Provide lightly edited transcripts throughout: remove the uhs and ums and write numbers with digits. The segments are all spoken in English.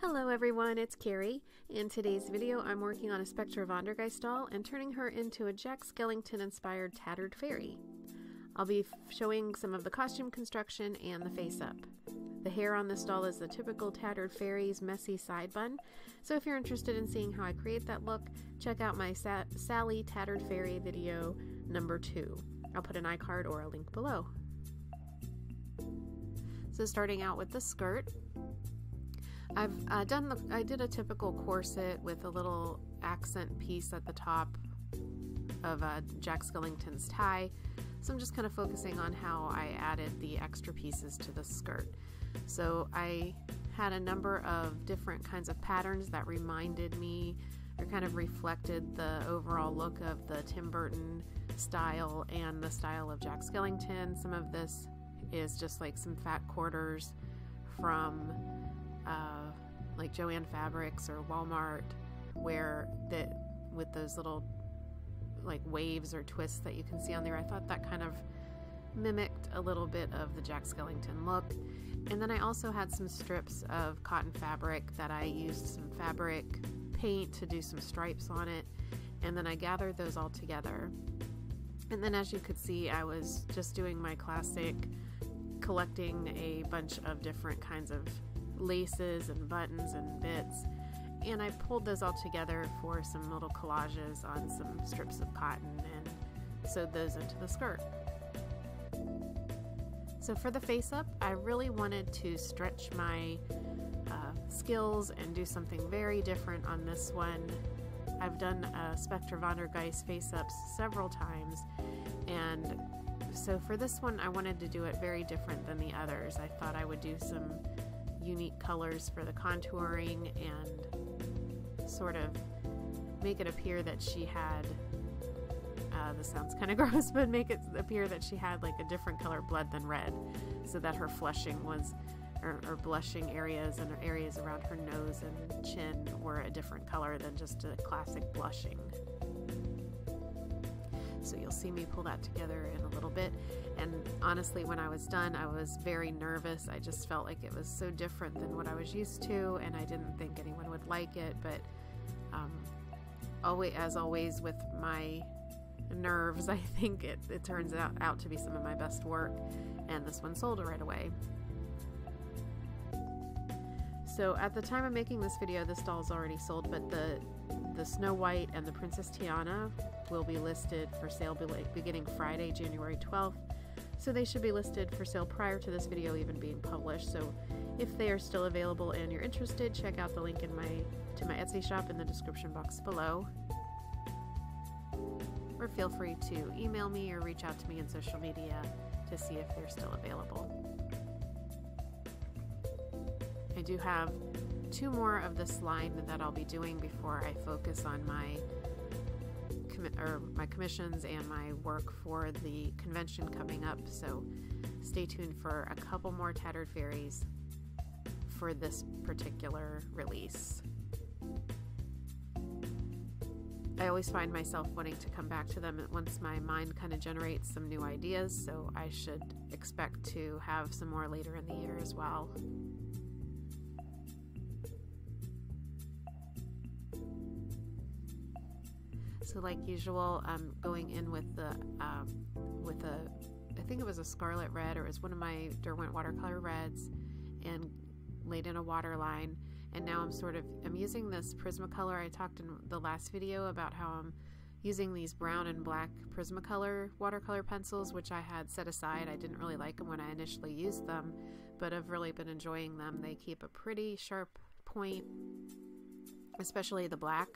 Hello everyone, it's Carrie. In today's video I'm working on a Spectra Vondergeist doll and turning her into a Jack Skellington inspired tattered fairy. I'll be showing some of the costume construction and the face up. The hair on this doll is the typical tattered fairy's messy side bun, so if you're interested in seeing how I create that look, check out my Sally Tattered Fairy video number 2. I'll put an iCard or a link below. So starting out with the skirt, I've I did a typical corset with a little accent piece at the top of Jack Skellington's tie, so I'm just kind of focusing on how I added the extra pieces to the skirt. So I had a number of different kinds of patterns that reminded me or kind of reflected the overall look of the Tim Burton style and the style of Jack Skellington. Some of this is just like some fat quarters from like JoAnn Fabrics or Walmart, where that with those little like waves or twists that you can see on there. I thought that kind of mimicked a little bit of the Jack Skellington look. And then I also had some strips of cotton fabric that I used some fabric paint to do some stripes on it, and then I gathered those all together. And then as you could see, I was just doing my classic collecting a bunch of different kinds of laces and buttons and bits, and I pulled those all together for some little collages on some strips of cotton and sewed those into the skirt. So for the face up, I really wanted to stretch my skills and do something very different on this one. I've done a Spectra Vondergeist face ups several times, and so for this one I wanted to do it very different than the others. I thought I would do some unique colors for the contouring and sort of make it appear that she had this sounds kind of gross, but make it appear that she had like a different color blood than red, so that her flushing was or blushing areas and areas around her nose and chin were a different color than just a classic blushing. So you'll see me pull that together in a little bit. And honestly, when I was done, I was very nervous. I just felt like it was so different than what I was used to, and I didn't think anyone would like it, but as always with my nerves, I think it turns out to be some of my best work, and this one sold right away. So at the time of making this video, this doll's already sold, but the Snow White and the Princess Tiana will be listed for sale beginning Friday, January 12th. So they should be listed for sale prior to this video even being published. So if they are still available and you're interested, check out the link to my Etsy shop in the description box below. Or feel free to email me or reach out to me on social media to see if they're still available. I do have two more of this line that I'll be doing before I focus on my commissions and my work for the convention coming up, so stay tuned for a couple more tattered fairies for this particular release. I always find myself wanting to come back to them once my mind kind of generates some new ideas, so I should expect to have some more later in the year as well. So like usual, I'm going in with the, I think it was a scarlet red, or it was one of my Derwent watercolor reds, and laid in a waterline. And now I'm using this Prismacolor. I talked in the last video about how I'm using these brown and black Prismacolor watercolor pencils, which I had set aside. I didn't really like them when I initially used them, but I've really been enjoying them. They keep a pretty sharp point, especially the black.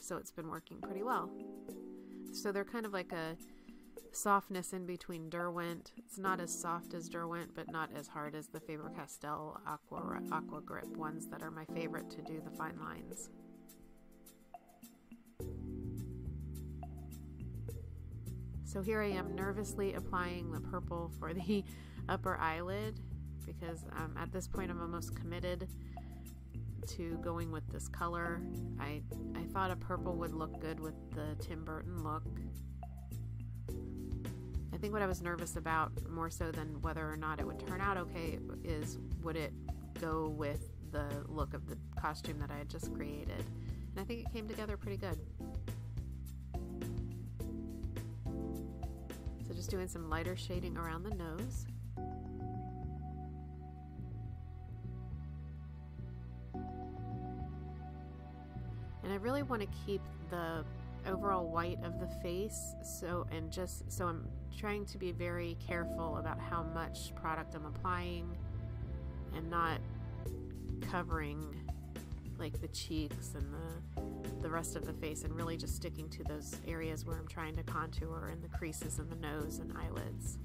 So it's been working pretty well. So they're kind of like a softness in between Derwent. It's not as soft as Derwent, but not as hard as the Faber-Castell Aqua Grip ones that are my favorite to do the fine lines. So here I am nervously applying the purple for the upper eyelid, because at this point I'm almost committed to going with this color. I thought a purple would look good with the Tim Burton look. I think what I was nervous about, more so than whether or not it would turn out okay, is would it go with the look of the costume that I had just created. And I think it came together pretty good. So just doing some lighter shading around the nose. And I really want to keep the overall white of the face, so I'm trying to be very careful about how much product I'm applying and not covering like the cheeks and the rest of the face, and really just sticking to those areas where I'm trying to contour and the creases in the nose and eyelids.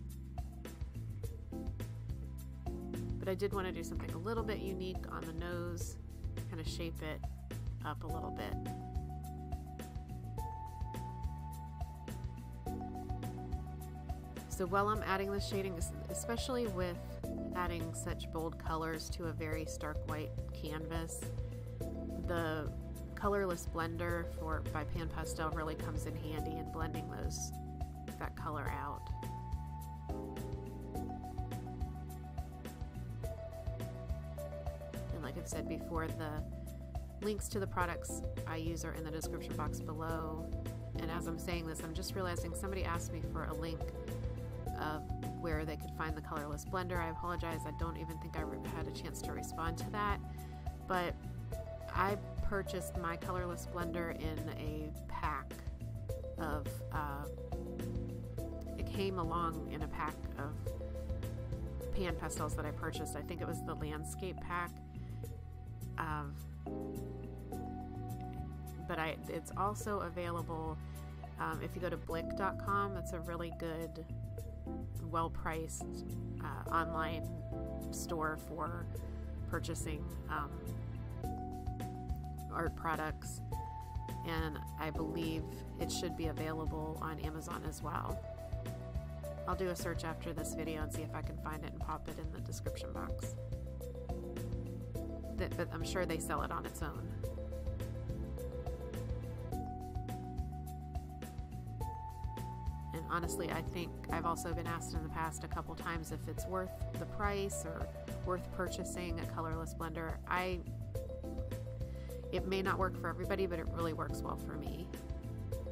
But I did want to do something a little bit unique on the nose, kind of shape it up a little bit. So while I'm adding the shading, especially with adding such bold colors to a very stark white canvas, the colorless blender by Pan Pastel really comes in handy in blending that color out. And like I've said before, the links to the products I use are in the description box below. And as I'm saying this, I'm just realizing somebody asked me for a link of where they could find the colorless blender. I apologize, I don't even think I had a chance to respond to that, but I purchased my colorless blender in a pack of, it came along in a pack of Pan Pastels that I purchased. I think it was the landscape pack, but it's also available if you go to Blick.com. It's a really good, well-priced online store for purchasing art products, and I believe it should be available on Amazon as well. I'll do a search after this video and see if I can find it and pop it in the description box. But I'm sure they sell it on its own. Honestly, I think I've also been asked in the past a couple times if it's worth the price or worth purchasing a colorless blender. It may not work for everybody, but it really works well for me.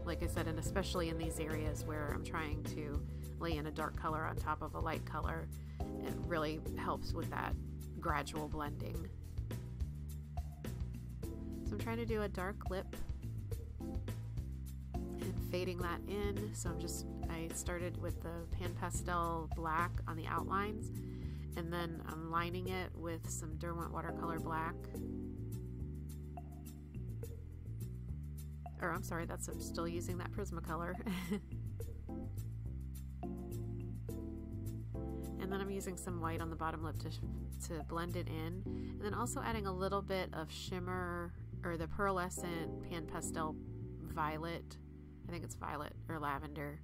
Like I said, and especially in these areas where I'm trying to lay in a dark color on top of a light color, it really helps with that gradual blending. So I'm trying to do a dark lip, fading that in. So I started with the Pan Pastel black on the outlines, and then I'm lining it with some Derwent watercolor black. Or I'm sorry, I'm still using that Prismacolor. And then I'm using some white on the bottom lip to blend it in. And then also adding a little bit of shimmer, or the pearlescent Pan Pastel violet. I think it's violet or lavender,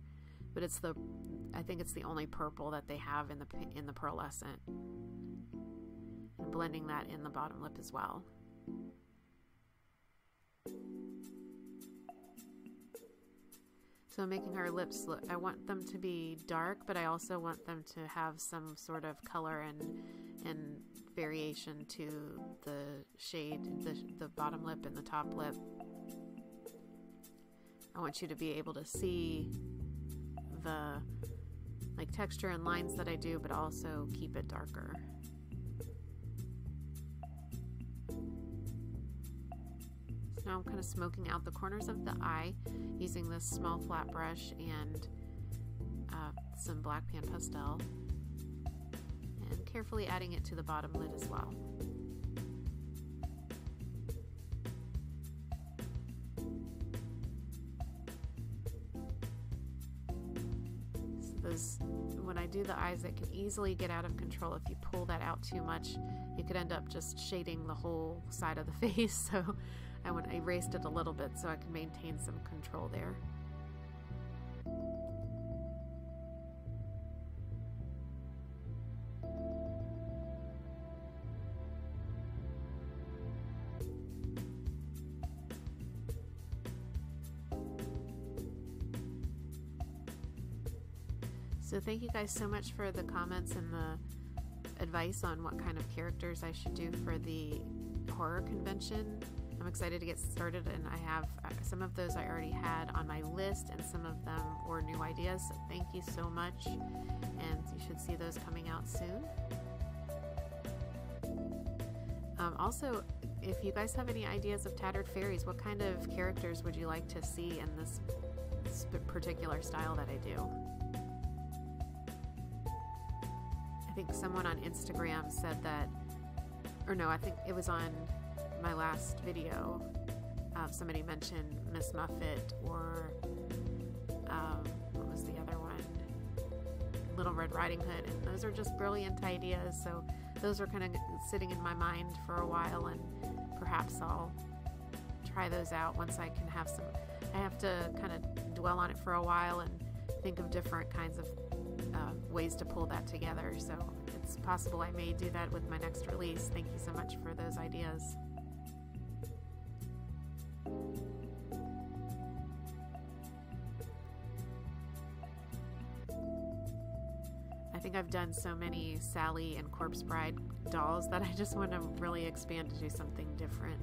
but I think it's the only purple that they have in the pearlescent, and blending that in the bottom lip as well. So making her lips look, I want them to be dark, but I also want them to have some sort of color and variation to the shade, the bottom lip and the top lip. I want you to be able to see the texture and lines that I do, but also keep it darker. So now I'm kind of smoking out the corners of the eye using this small flat brush and some black Pan Pastel, and carefully adding it to the bottom lid as well. When I do the eyes, that can easily get out of control. If you pull that out too much, you could end up just shading the whole side of the face. So I erased it a little bit so I can maintain some control there. So thank you guys so much for the comments and the advice on what kind of characters I should do for the horror convention. I'm excited to get started, and I have some of those I already had on my list, and some of them were new ideas, so thank you so much, and you should see those coming out soon. Also, if you guys have any ideas of Tattered Fairies, what kind of characters would you like to see in this particular style that I do? I think someone on Instagram said that, or no, I think it was on my last video, somebody mentioned Miss Muffet, or what was the other one? Little Red Riding Hood, and those are just brilliant ideas, so those are kind of sitting in my mind for a while, and perhaps I'll try those out once I can have some. I have to kind of dwell on it for a while and think of different kinds of ways to pull that together, so it's possible I may do that with my next release. Thank you so much for those ideas. I think I've done so many Sally and Corpse Bride dolls that I just want to really expand to do something different.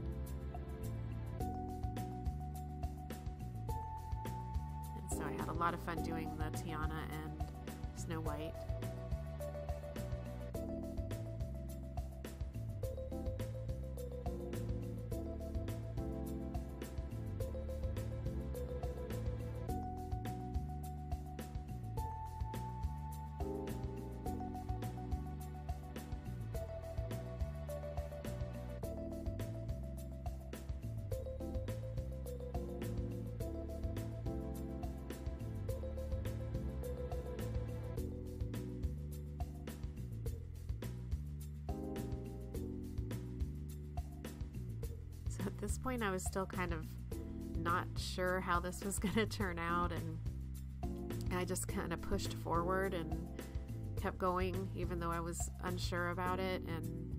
And so I had a lot of fun doing the Tiana and Snow White. At this point, I was still kind of not sure how this was going to turn out, and I just kind of pushed forward and kept going even though I was unsure about it and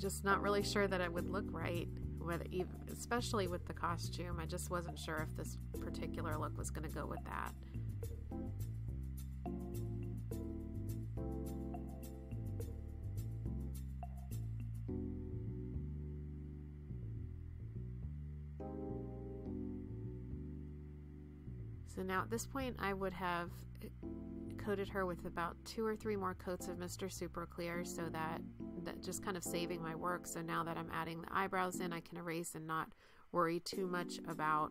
just not really sure that it would look right, whether even, especially with the costume. I just wasn't sure if this particular look was going to go with that. So now at this point I would have coated her with about 2 or 3 more coats of Mr. Super Clear, so that just kind of saving my work. So now that I'm adding the eyebrows in, I can erase and not worry too much about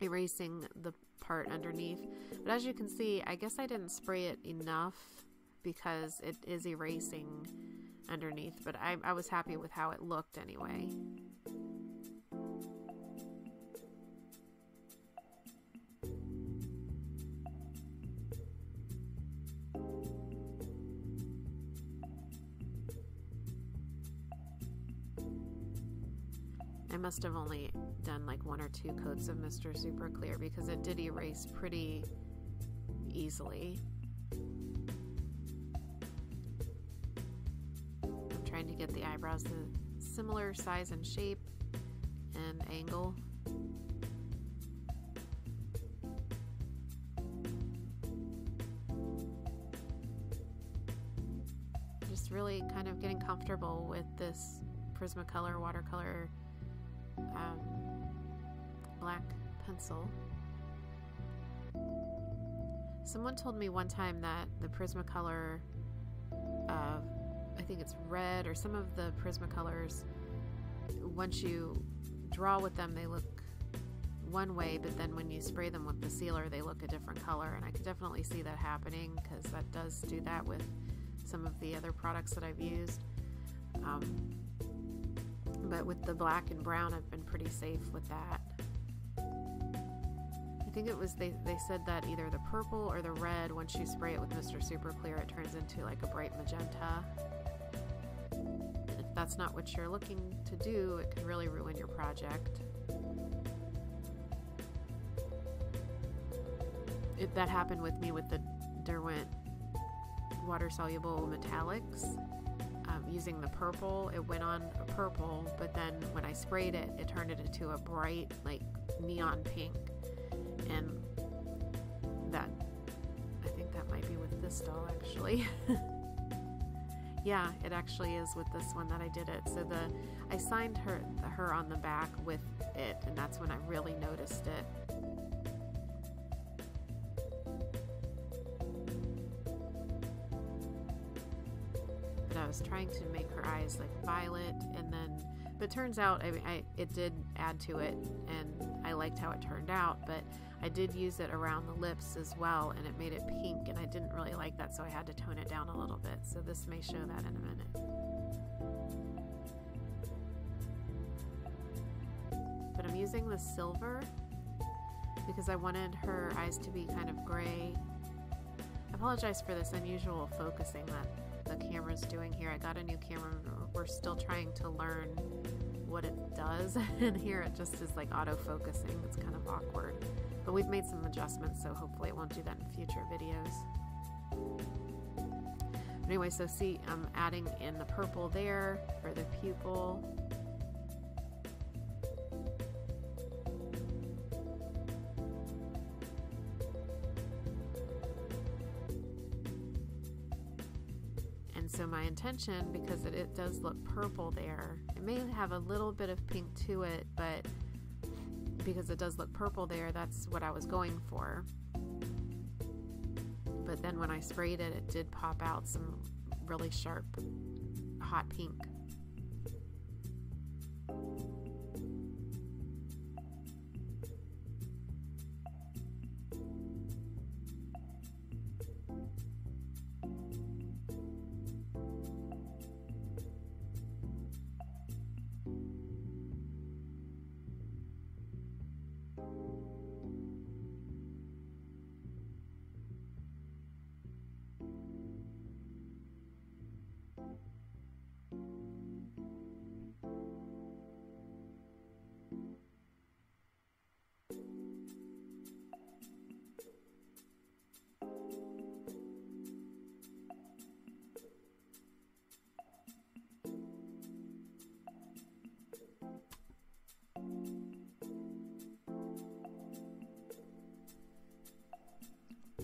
erasing the part underneath. But as you can see, I guess I didn't spray it enough because it is erasing underneath, but I was happy with how it looked anyway. I must have only done like 1 or 2 coats of Mr. Super Clear because it did erase pretty easily. I'm trying to get the eyebrows a similar size and shape and angle. Just really kind of getting comfortable with this Prismacolor watercolor black pencil. Someone told me one time that the Prismacolor, I think it's red, or some of the Prismacolors, once you draw with them they look one way, but then when you spray them with the sealer they look a different color, and I could definitely see that happening because that does do that with some of the other products that I've used. But with the black and brown, I've been pretty safe with that. I think it was they said that either the purple or the red, once you spray it with Mr. Super Clear, it turns into like a bright magenta. And if that's not what you're looking to do, it can really ruin your project. That happened with me with the Derwent water-soluble metallics. Using the purple, it went on a purple, but then when I sprayed it, it turned it into a bright, like, neon pink, and that, I think that might be with the pastel actually. Yeah, it actually is with this one that I did it. So I signed her on the back with it, and that's when I really noticed it. But I was trying to make her eyes like violet, and then, but turns out it did add to it, and I liked how it turned out. But I did use it around the lips as well, and it made it pink, and I didn't really like that, so I had to tone it down a little bit. So this may show that in a minute. But I'm using the silver because I wanted her eyes to be kind of gray. I apologize for this unusual focusing that the camera's doing here. I got a new camera. We're still trying to learn what it does, and here it just is like auto-focusing. It's kind of awkward. But we've made some adjustments, so hopefully it won't do that in future videos. But anyway, so see, I'm adding in the purple there for the pupil. And so my intention, because it does look purple there, it may have a little bit of pink to it, but because it does look purple there, that's what I was going for. But then when I sprayed it, it did pop out some really sharp, hot pink.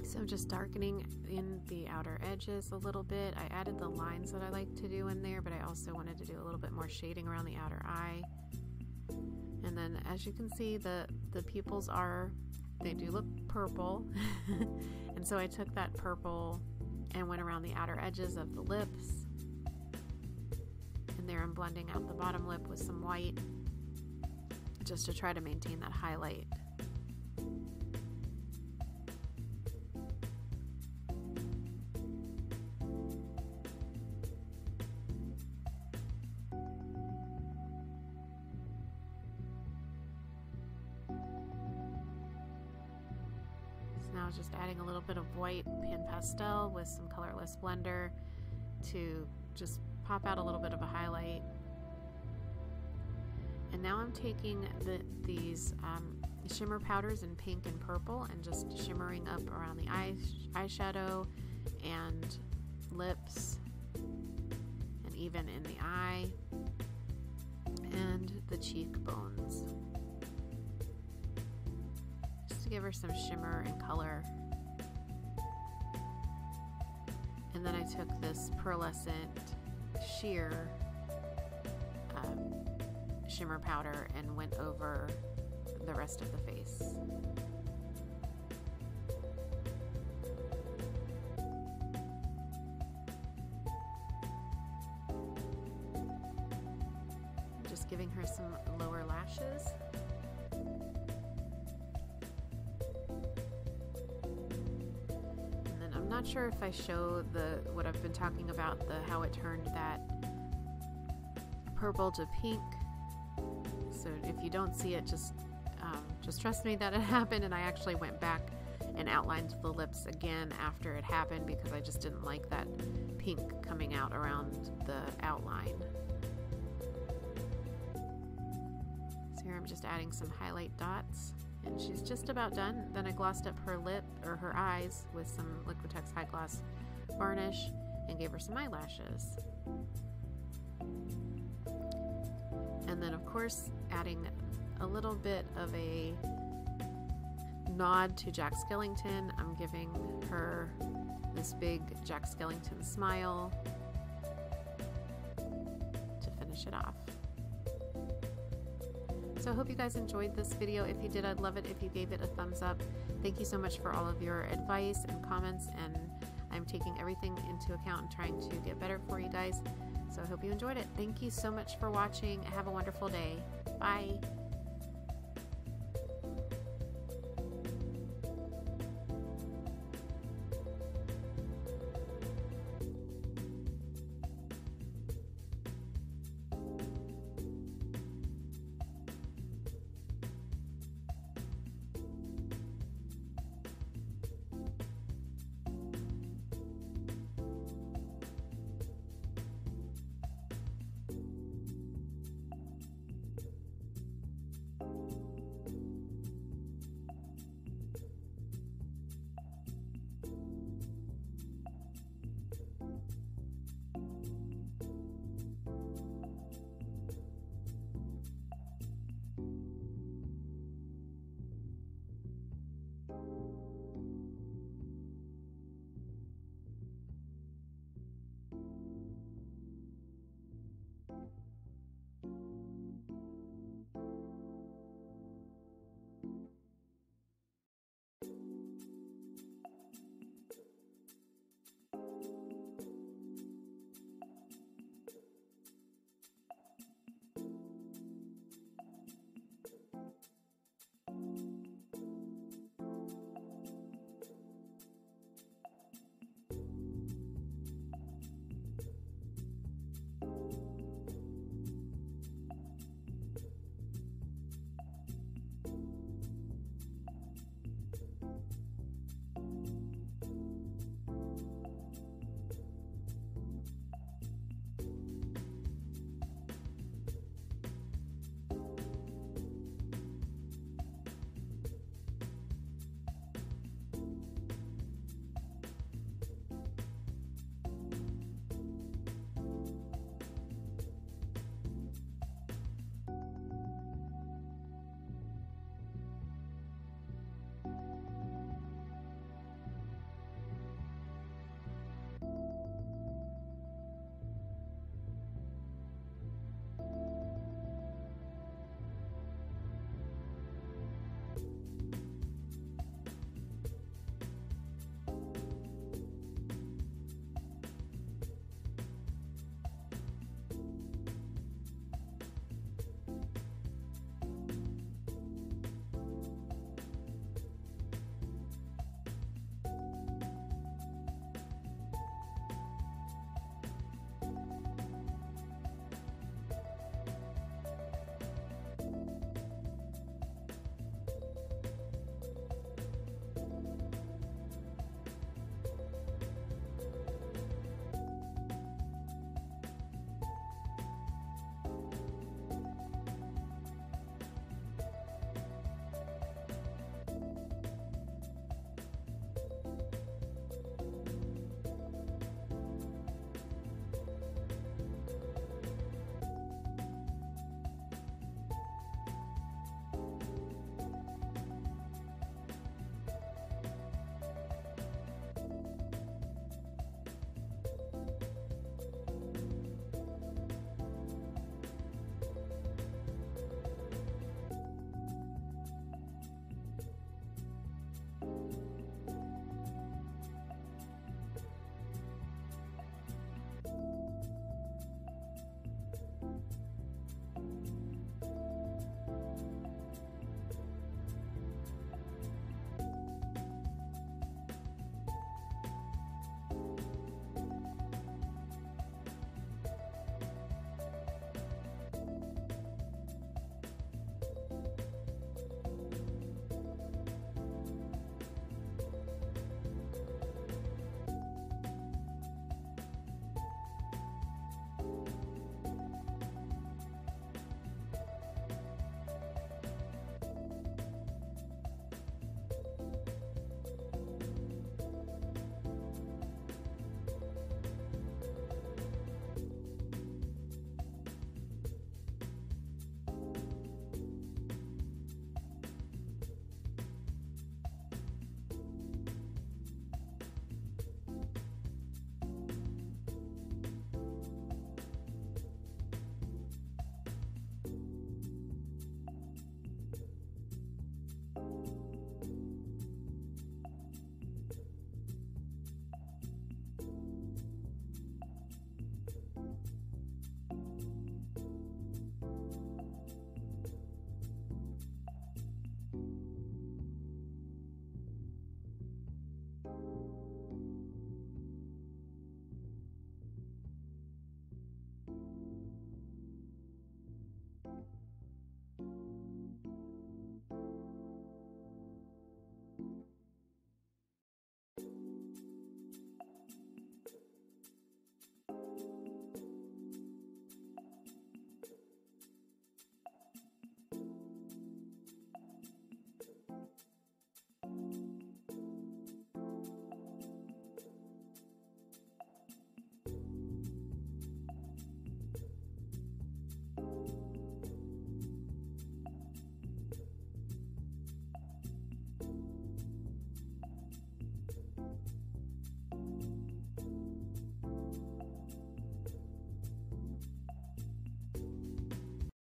So I'm just darkening in the outer edges a little bit. I added the lines that I like to do in there, but I also wanted to do a little bit more shading around the outer eye. And then as you can see, the pupils they do look purple. And so I took that purple and went around the outer edges of the lips. And there I'm blending out the bottom lip with some white just to try to maintain that highlight. I was just adding a little bit of white Pan Pastel with some colorless blender to just pop out a little bit of a highlight. And now I'm taking these shimmer powders in pink and purple and just shimmering up around the eyeshadow and lips and even in the eye and the cheekbones, to give her some shimmer and color. And then I took this pearlescent sheer shimmer powder and went over the rest of the face. Just giving her some lower lashes. I'm not sure if I show what I've been talking about, how it turned that purple to pink. So if you don't see it, just trust me that it happened. And I actually went back and outlined the lips again after it happened because I just didn't like that pink coming out around the outline. So here I'm just adding some highlight dots. And she's just about done. Then I glossed up her lip, or her eyes, with some Liquitex high gloss varnish and gave her some eyelashes. And then of course adding a little bit of a nod to Jack Skellington. I'm giving her this big Jack Skellington smile to finish it off. So I hope you guys enjoyed this video. If you did, I'd love it if you gave it a thumbs up. Thank you so much for all of your advice and comments, and I'm taking everything into account and trying to get better for you guys. So I hope you enjoyed it. Thank you so much for watching. Have a wonderful day. Bye.